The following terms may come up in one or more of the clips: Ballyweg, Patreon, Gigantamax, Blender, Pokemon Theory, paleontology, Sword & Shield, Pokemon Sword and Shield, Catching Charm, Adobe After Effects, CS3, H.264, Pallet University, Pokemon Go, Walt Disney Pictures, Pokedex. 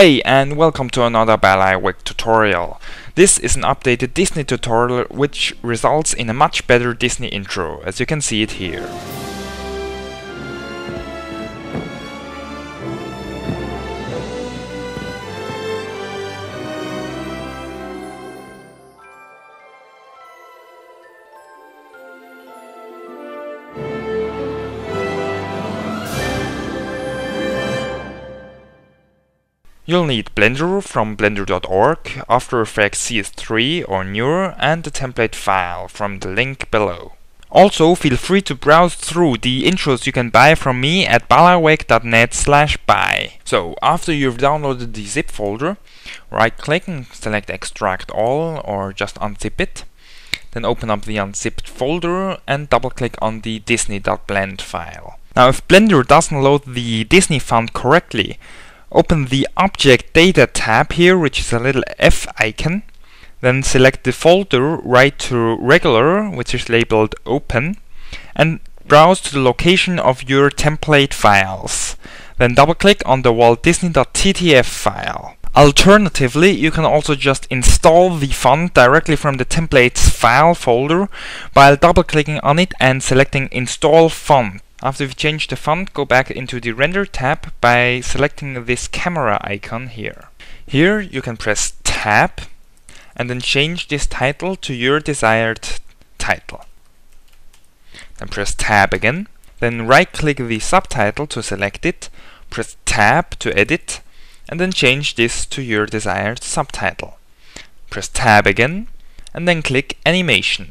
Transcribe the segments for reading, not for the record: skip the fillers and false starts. Hey, and welcome to another Ballyweg tutorial. This is an updated Disney tutorial which results in a much better Disney intro, as you can see it here. You'll need Blender from blender.org, After Effects CS3 or newer, and the template file from the link below. Also, feel free to browse through the intros you can buy from me at ballyweg.net/buy. So, after you've downloaded the zip folder, right-click and select Extract All or just unzip it. Then open up the unzipped folder and double-click on the disney.blend file. Now, if Blender doesn't load the Disney font correctly, open the Object Data tab here, which is a little F icon. Then select the folder Right to Regular, which is labeled Open, and browse to the location of your template files. Then double-click on the Walt Disney.ttf file. Alternatively, you can also just install the font directly from the templates file folder by double-clicking on it and selecting Install Font. After we change the font, go back into the Render tab by selecting this camera icon here. Here you can press Tab and then change this title to your desired title. Then press Tab again, then right-click the subtitle to select it, press Tab to edit, and then change this to your desired subtitle. Press Tab again, and then click Animation.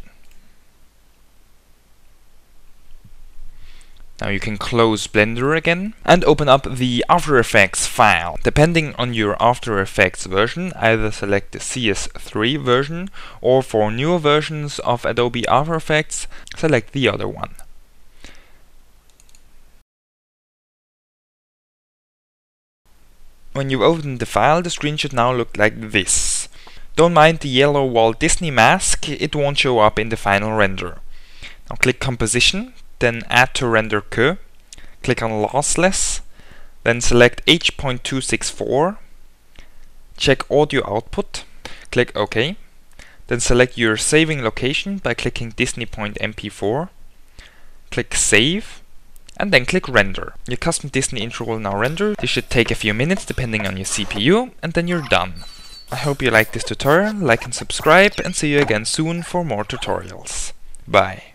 Now you can close Blender again and open up the After Effects file. Depending on your After Effects version, either select the CS3 version or for newer versions of Adobe After Effects, select the other one. When you've opened the file, the screen should now look like this. Don't mind the yellow Walt Disney mask, it won't show up in the final render. Now click Composition, then Add to Render Queue, click on Lossless, then select H.264, check Audio Output, click OK, then select your saving location by clicking Disney.mp4, click Save, and then click Render. Your custom Disney intro will now render. This should take a few minutes depending on your CPU, and then you're done. I hope you liked this tutorial, like and subscribe, and see you again soon for more tutorials. Bye.